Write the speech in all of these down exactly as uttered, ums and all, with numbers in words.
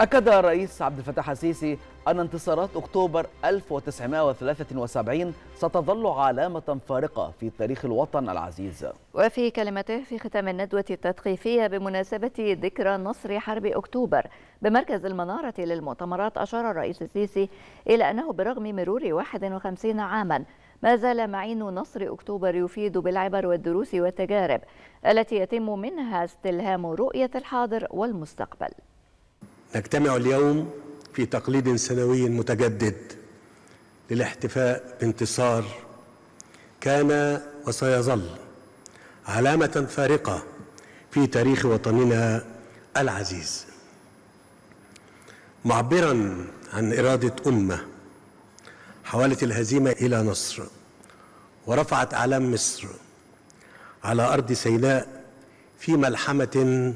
أكد الرئيس عبد الفتاح السيسي أن انتصارات أكتوبر ألف وتسعمائة وثلاثة وسبعين ستظل علامة فارقة في تاريخ الوطن العزيز. وفي كلمته في ختام الندوة التثقيفية بمناسبة ذكرى نصر حرب أكتوبر بمركز المنارة للمؤتمرات، أشار الرئيس السيسي إلى أنه برغم مرور واحد وخمسين عاما ما زال معين نصر أكتوبر يفيد بالعبر والدروس والتجارب التي يتم منها استلهام رؤية الحاضر والمستقبل. نجتمع اليوم في تقليد سنوي متجدد للاحتفاء بانتصار كان وسيظل علامة فارقة في تاريخ وطننا العزيز، معبراً عن إرادة أمة حولت الهزيمة إلى نصر ورفعت أعلام مصر على أرض سيناء في ملحمة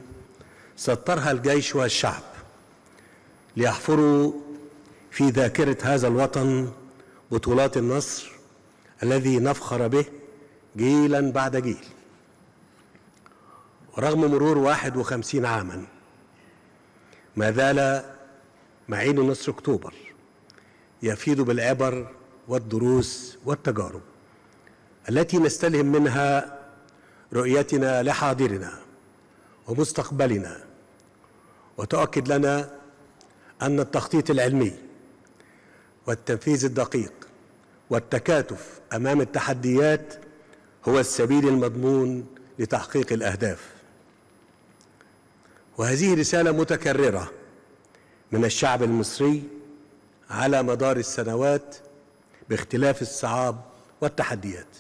سطرها الجيش والشعب ليحفروا في ذاكرة هذا الوطن بطولات النصر الذي نفخر به جيلا بعد جيل. ورغم مرور واحد وخمسين عاما ما زال معين نصر أكتوبر يفيد بالعبر والدروس والتجارب التي نستلهم منها رؤيتنا لحاضرنا ومستقبلنا، وتؤكد لنا أن التخطيط العلمي والتنفيذ الدقيق والتكاتف أمام التحديات هو السبيل المضمون لتحقيق الأهداف. وهذه رسالة متكررة من الشعب المصري على مدار السنوات باختلاف الصعاب والتحديات.